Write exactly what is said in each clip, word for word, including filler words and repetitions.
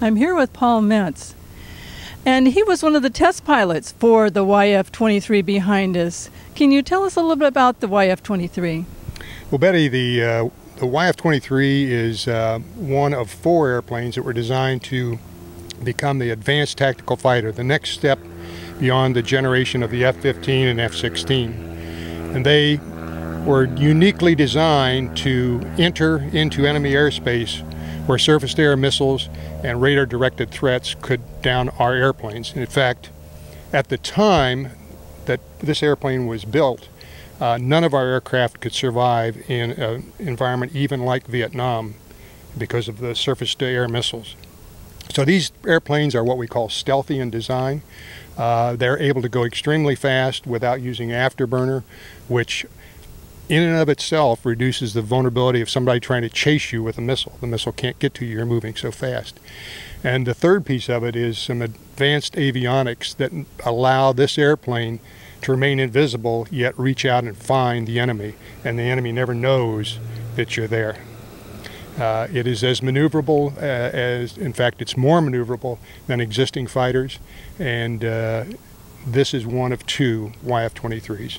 I'm here with Paul Metz, and he was one of the test pilots for the Y F twenty-three behind us. Can you tell us a little bit about the Y F twenty-three? Well, Betty, the, uh, the Y F twenty-three is uh, one of four airplanes that were designed to become the advanced tactical fighter, the next step beyond the generation of the F fifteen and F sixteen. And they were uniquely designed to enter into enemy airspace where surface-to-air missiles and radar-directed threats could down our airplanes. And in fact, at the time that this airplane was built, uh, none of our aircraft could survive in an environment even like Vietnam because of the surface-to-air missiles. So these airplanes are what we call stealthy in design. Uh, they're able to go extremely fast without using afterburner, which in and of itself reduces the vulnerability of somebody trying to chase you with a missile. The missile can't get to you, you're moving so fast. And the third piece of it is some advanced avionics that allow this airplane to remain invisible, yet reach out and find the enemy. And the enemy never knows that you're there. Uh, it is as maneuverable uh, as, in fact, it's more maneuverable than existing fighters, and uh, this is one of two Y F twenty-threes.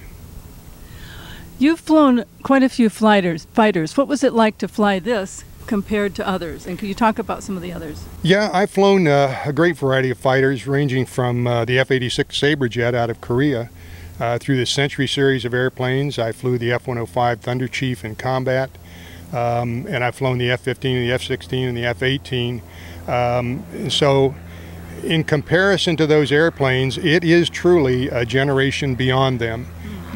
You've flown quite a few flighters, fighters. What was it like to fly this compared to others? And can you talk about some of the others? Yeah, I've flown uh, a great variety of fighters, ranging from uh, the F eighty-six Sabre jet out of Korea uh, through the Century series of airplanes. I flew the F one oh five Thunderchief in combat. Um, and I've flown the F fifteen and the F sixteen and the F eighteen. Um, so in comparison to those airplanes, it is truly a generation beyond them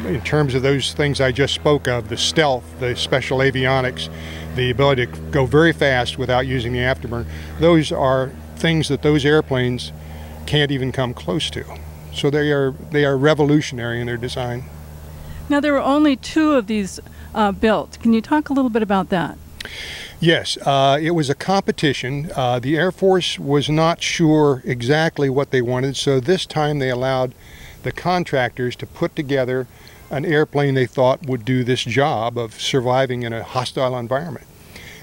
in terms of those things I just spoke of, the stealth, the special avionics, the ability to go very fast without using the afterburner. Those are things that those airplanes can't even come close to. So they are, they are revolutionary in their design. Now, there were only two of these uh, built. Can you talk a little bit about that? Yes, uh, it was a competition. Uh, the Air Force was not sure exactly what they wanted, so this time they allowed the contractors to put together an airplane they thought would do this job of surviving in a hostile environment.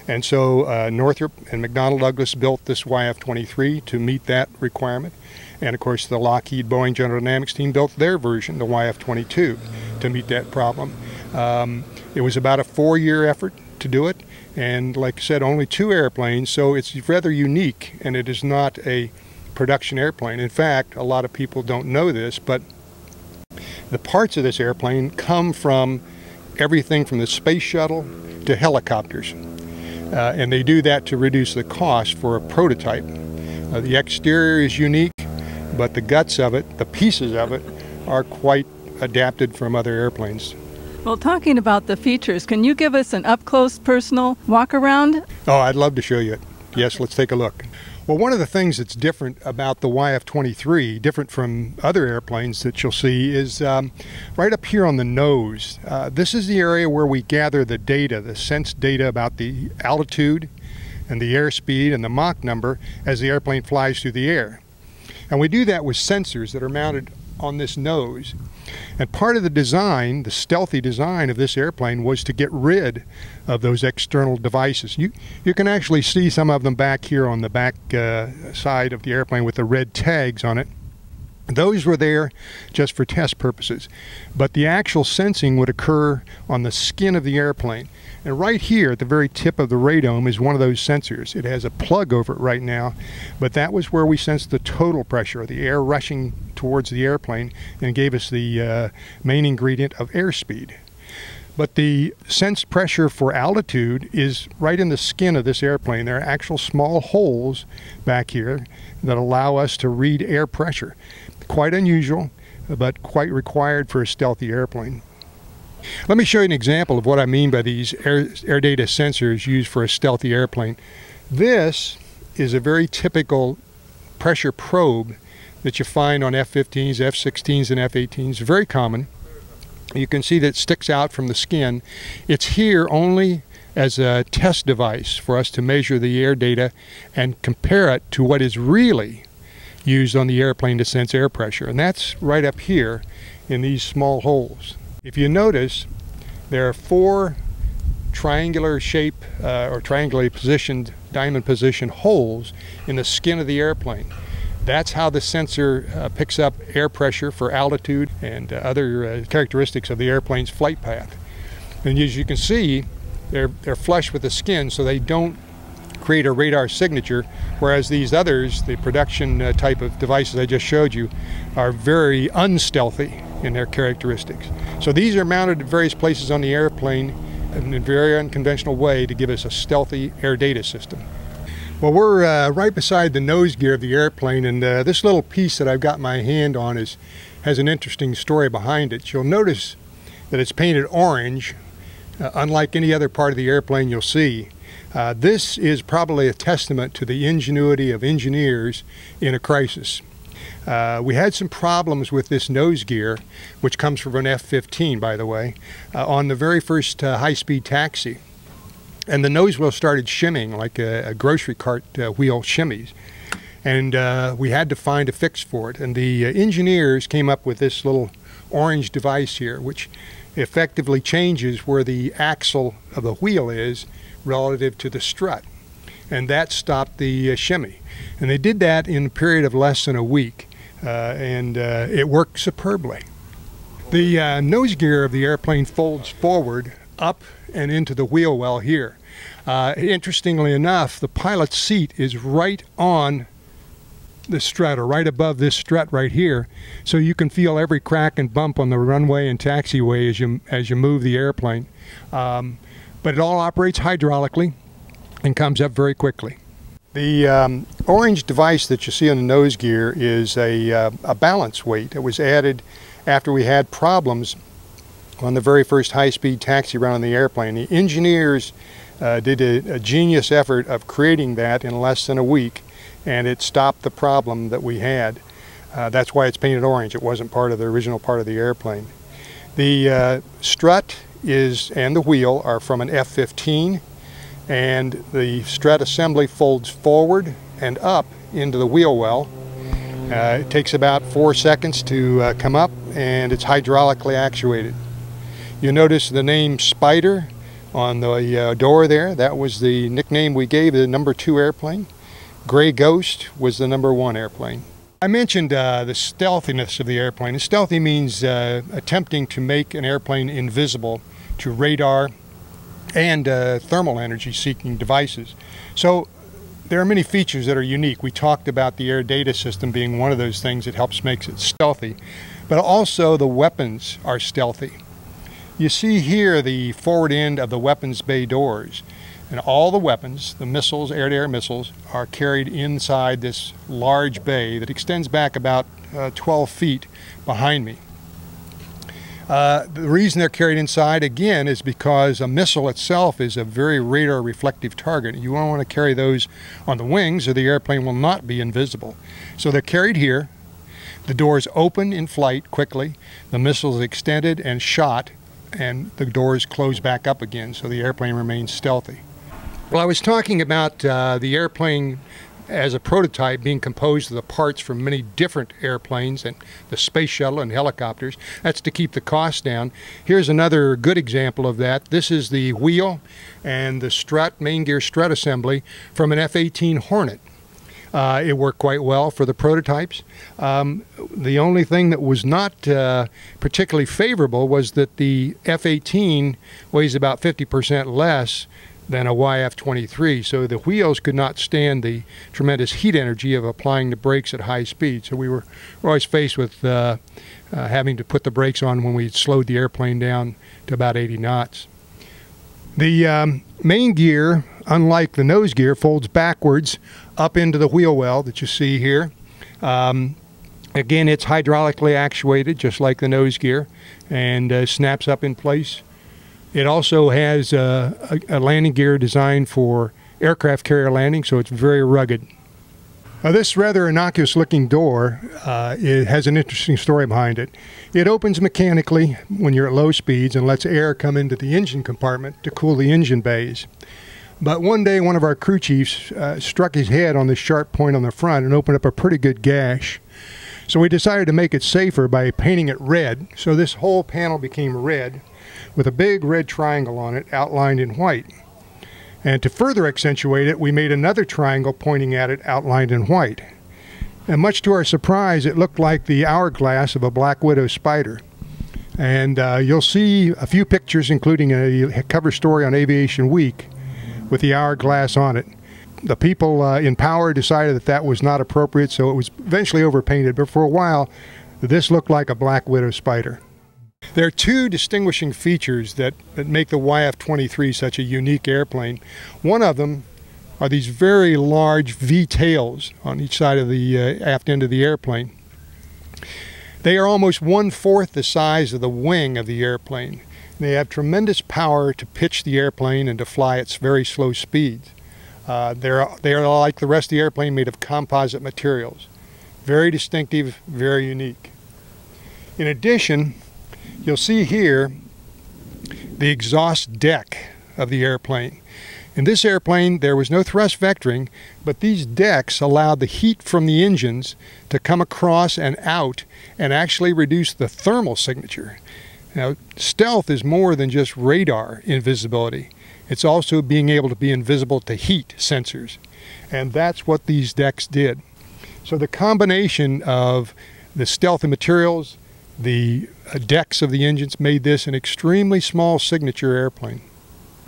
And so uh, Northrop and McDonnell Douglas built this Y F twenty-three to meet that requirement. And of course, the Lockheed Boeing General Dynamics team built their version, the Y F twenty-two, to meet that problem. Um, it was about a four-year effort to do it. And like I said, only two airplanes, so it's rather unique, and it is not a production airplane. In fact, a lot of people don't know this, but the parts of this airplane come from everything from the space shuttle to helicopters. Uh, and they do that to reduce the cost for a prototype. Uh, the exterior is unique, but the guts of it, the pieces of it, are quite adapted from other airplanes. Well, talking about the features, can you give us an up-close personal walk around? Oh, I'd love to show you it. Yes, let's take a look. Well, one of the things that's different about the Y F twenty-three, different from other airplanes that you'll see, is um, right up here on the nose. Uh, this is the area where we gather the data, the sense data about the altitude and the airspeed and the Mach number as the airplane flies through the air. And we do that with sensors that are mounted on this nose. And part of the design, the stealthy design of this airplane, was to get rid of those external devices. You, you can actually see some of them back here on the back uh, side of the airplane with the red tags on it. Those were there just for test purposes. But the actual sensing would occur on the skin of the airplane. And right here at the very tip of the radome is one of those sensors. It has a plug over it right now, but that was where we sensed the total pressure, the air rushing towards the airplane, and gave us the uh, main ingredient of airspeed. But the sense pressure for altitude is right in the skin of this airplane. There are actual small holes back here that allow us to read air pressure. Quite unusual, but quite required for a stealthy airplane. Let me show you an example of what I mean by these air, air data sensors used for a stealthy airplane. This is a very typical pressure probe that you find on F fifteens, F sixteens, and F eighteens, very common. You can see that it sticks out from the skin. It's here only as a test device for us to measure the air data and compare it to what is really used on the airplane to sense air pressure. And that's right up here in these small holes. If you notice, there are four triangular shape uh, or triangularly positioned, diamond positioned holes in the skin of the airplane. That's how the sensor uh, picks up air pressure for altitude and uh, other uh, characteristics of the airplane's flight path. And as you can see, they're, they're flush with the skin, so they don't create a radar signature, whereas these others, the production uh, type of devices I just showed you, are very unstealthy in their characteristics. So these are mounted at various places on the airplane in a very unconventional way to give us a stealthy air data system. Well, we're uh, right beside the nose gear of the airplane, and uh, this little piece that I've got my hand on is has an interesting story behind it. You'll notice that it's painted orange, uh, unlike any other part of the airplane you'll see. Uh, this is probably a testament to the ingenuity of engineers in a crisis. Uh, we had some problems with this nose gear, which comes from an F fifteen, by the way, uh, on the very first uh, high-speed taxi. And the nose wheel started shimmying like a, a grocery cart uh, wheel shimmies. And uh, we had to find a fix for it. And the uh, engineers came up with this little orange device here, which effectively changes where the axle of the wheel is relative to the strut. And that stopped the uh, shimmy. And they did that in a period of less than a week, uh, and uh, it worked superbly. The uh, nose gear of the airplane folds forward, up, and into the wheel well here. Uh, interestingly enough, the pilot's seat is right on the strut, or right above this strut right here, so you can feel every crack and bump on the runway and taxiway as you, as you move the airplane. Um, but it all operates hydraulically and comes up very quickly. The um, orange device that you see on the nose gear is a, uh, a balance weight that was added after we had problems on the very first high-speed taxi round on the airplane. The engineers uh, did a, a genius effort of creating that in less than a week, and it stopped the problem that we had. Uh, that's why it's painted orange. It wasn't part of the original part of the airplane. The uh, strut is and the wheel are from an F fifteen. And the strut assembly folds forward and up into the wheel well. Uh, it takes about four seconds to uh, come up, and it's hydraulically actuated. You'll notice the name Spider on the uh, door there. That was the nickname we gave the number two airplane. Gray Ghost was the number one airplane. I mentioned uh, the stealthiness of the airplane. And stealthy means uh, attempting to make an airplane invisible to radar and uh, thermal energy seeking devices. So there are many features that are unique. We talked about the air data system being one of those things that helps makes it stealthy, but also the weapons are stealthy. You see here the forward end of the weapons bay doors, and all the weapons, the missiles, air-to-air missiles, are carried inside this large bay that extends back about uh, twelve feet behind me. Uh, the reason they're carried inside, again, is because a missile itself is a very radar reflective target. You don't want to carry those on the wings, or the airplane will not be invisible. So they're carried here. The doors open in flight quickly. The missile is extended and shot, and the doors close back up again, so the airplane remains stealthy. Well, I was talking about uh, the airplane as a prototype being composed of the parts from many different airplanes and the space shuttle and helicopters. That's to keep the cost down. Here's another good example of that. This is the wheel and the strut, main gear strut assembly from an F eighteen Hornet. Uh, it worked quite well for the prototypes. Um, the only thing that was not uh, particularly favorable was that the F eighteen weighs about fifty percent less than a Y F twenty-three, so the wheels could not stand the tremendous heat energy of applying the brakes at high speed. So we were always faced with uh, uh, having to put the brakes on when we slowed the airplane down to about eighty knots. The um, main gear, unlike the nose gear, folds backwards up into the wheel well that you see here. Um, again, it's hydraulically actuated, just like the nose gear, and uh, snaps up in place. It also has a, a landing gear designed for aircraft carrier landing, so it's very rugged. Now, this rather innocuous looking door, uh, it has an interesting story behind it. It opens mechanically when you're at low speeds and lets air come into the engine compartment to cool the engine bays. But one day one of our crew chiefs uh, struck his head on the sharp point on the front and opened up a pretty good gash. So we decided to make it safer by painting it red, so this whole panel became red. with a big red triangle on it outlined in white. And to further accentuate it, we made another triangle pointing at it outlined in white. And much to our surprise, it looked like the hourglass of a black widow spider. And uh, you'll see a few pictures, including a cover story on Aviation Week with the hourglass on it. The people uh, in power decided that that was not appropriate, so it was eventually overpainted, but for a while this looked like a black widow spider. There are two distinguishing features that, that make the Y F twenty-three such a unique airplane. One of them are these very large V-tails on each side of the uh, aft end of the airplane. They are almost one-fourth the size of the wing of the airplane. They have tremendous power to pitch the airplane and to fly at very slow speeds. Uh, they're, they're like the rest of the airplane, made of composite materials. Very distinctive, very unique. In addition, you'll see here the exhaust deck of the airplane. In this airplane, there was no thrust vectoring, but these decks allowed the heat from the engines to come across and out and actually reduce the thermal signature. Now, stealth is more than just radar invisibility. It's also being able to be invisible to heat sensors. And that's what these decks did. So the combination of the stealthy materials, the decks of the engines, made this an extremely small signature airplane.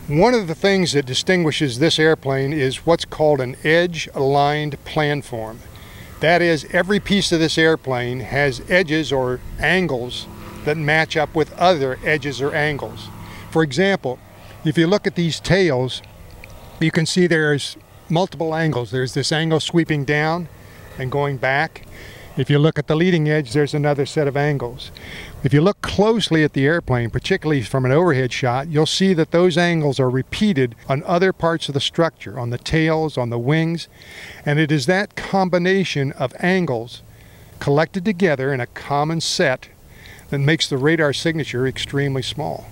One of the things that distinguishes this airplane is what's called an edge-aligned planform. That is, every piece of this airplane has edges or angles that match up with other edges or angles. For example, if you look at these tails, you can see there's multiple angles. There's this angle sweeping down and going back. If you look at the leading edge, there's another set of angles. If you look closely at the airplane, particularly from an overhead shot, you'll see that those angles are repeated on other parts of the structure, on the tails, on the wings, and it is that combination of angles collected together in a common set that makes the radar signature extremely small.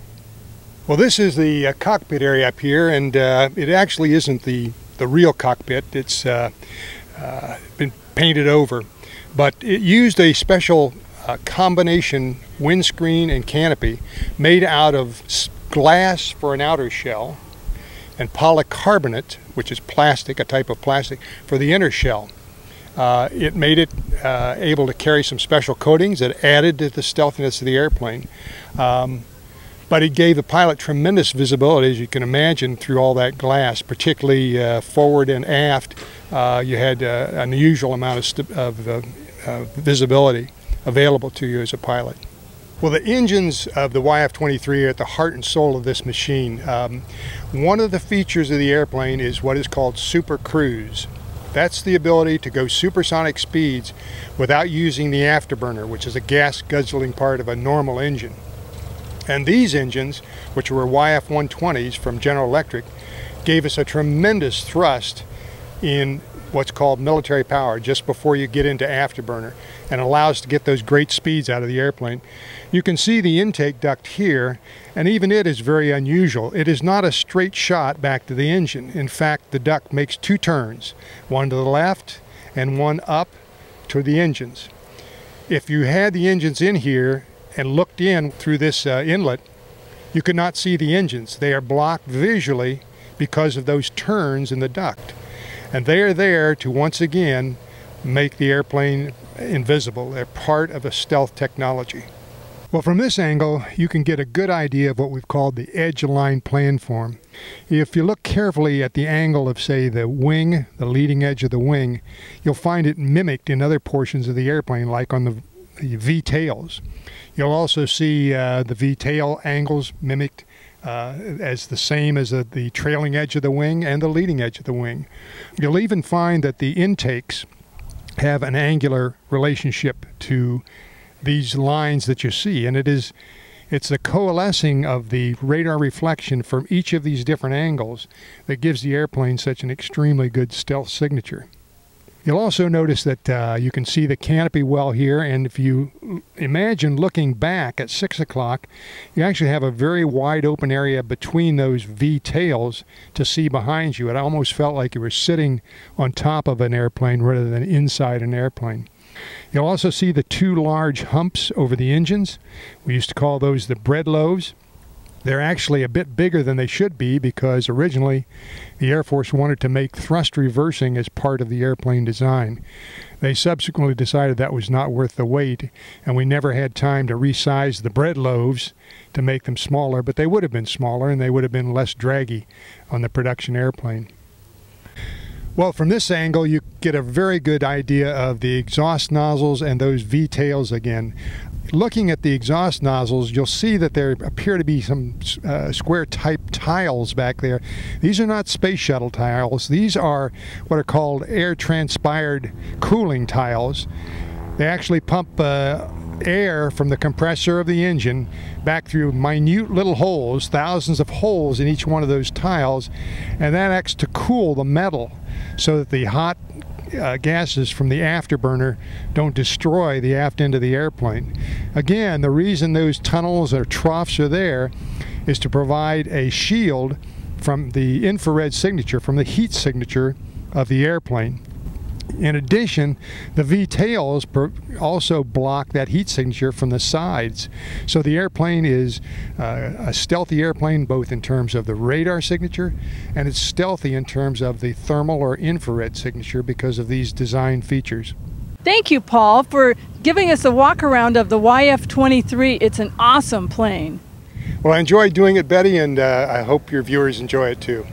Well, this is the uh, cockpit area up here, and uh, it actually isn't the, the real cockpit. It's uh, uh, been painted over. But it used a special uh, combination windscreen and canopy made out of glass for an outer shell and polycarbonate, which is plastic, a type of plastic, for the inner shell. Uh, it made it uh, able to carry some special coatings that added to the stealthiness of the airplane. Um, but it gave the pilot tremendous visibility, as you can imagine, through all that glass, particularly uh, forward and aft. Uh, you had uh, an unusual amount of, of uh, uh, visibility available to you as a pilot. Well, the engines of the Y F twenty-three are at the heart and soul of this machine. Um, one of the features of the airplane is what is called super cruise. That's the ability to go supersonic speeds without using the afterburner, which is a gas-guzzling part of a normal engine. And these engines, which were Y F one twenties from General Electric, gave us a tremendous thrust in what's called military power just before you get into afterburner, and allow us to get those great speeds out of the airplane. You can see the intake duct here, and even it is very unusual. It is not a straight shot back to the engine. In fact, the duct makes two turns, one to the left and one up to the engines. If you had the engines in here and looked in through this uh, inlet, you could not see the engines. They are blocked visually because of those turns in the duct. And they are there to once again make the airplane invisible. They're part of a stealth technology. Well, from this angle, you can get a good idea of what we've called the edge-aligned planform. If you look carefully at the angle of, say, the wing, the leading edge of the wing, you'll find it mimicked in other portions of the airplane, like on the V-tails. You'll also see uh, the V-tail angles mimicked Uh, as the same as uh, the trailing edge of the wing and the leading edge of the wing. You'll even find that the intakes have an angular relationship to these lines that you see, and it is it's the coalescing of the radar reflection from each of these different angles that gives the airplane such an extremely good stealth signature. You'll also notice that uh, you can see the canopy well here, and if you imagine looking back at six o'clock, you actually have a very wide open area between those V-tails to see behind you. It almost felt like you were sitting on top of an airplane rather than inside an airplane. You'll also see the two large humps over the engines. We used to call those the bread loaves. They're actually a bit bigger than they should be because originally the Air Force wanted to make thrust reversing as part of the airplane design. They subsequently decided that was not worth the wait, and we never had time to resize the bread loaves to make them smaller, but they would have been smaller and they would have been less draggy on the production airplane. Well, from this angle, you get a very good idea of the exhaust nozzles and those V-tails again. Looking at the exhaust nozzles, you'll see that there appear to be some uh, square-type tiles back there. These are not space shuttle tiles. These are what are called air-transpired cooling tiles. They actually pump uh, air from the compressor of the engine back through minute little holes, thousands of holes in each one of those tiles, and that acts to cool the metal so that the hot uh, gases from the afterburner don't destroy the aft end of the airplane. Again, the reason those tunnels or troughs are there is to provide a shield from the infrared signature, from the heat signature of the airplane. In addition, the V-tails also block that heat signature from the sides. So the airplane is uh, a stealthy airplane, both in terms of the radar signature, and it's stealthy in terms of the thermal or infrared signature because of these design features. Thank you, Paul, for giving us a walk around of the Y F twenty-three. It's an awesome plane. Well, I enjoyed doing it, Betty, and uh, I hope your viewers enjoy it too.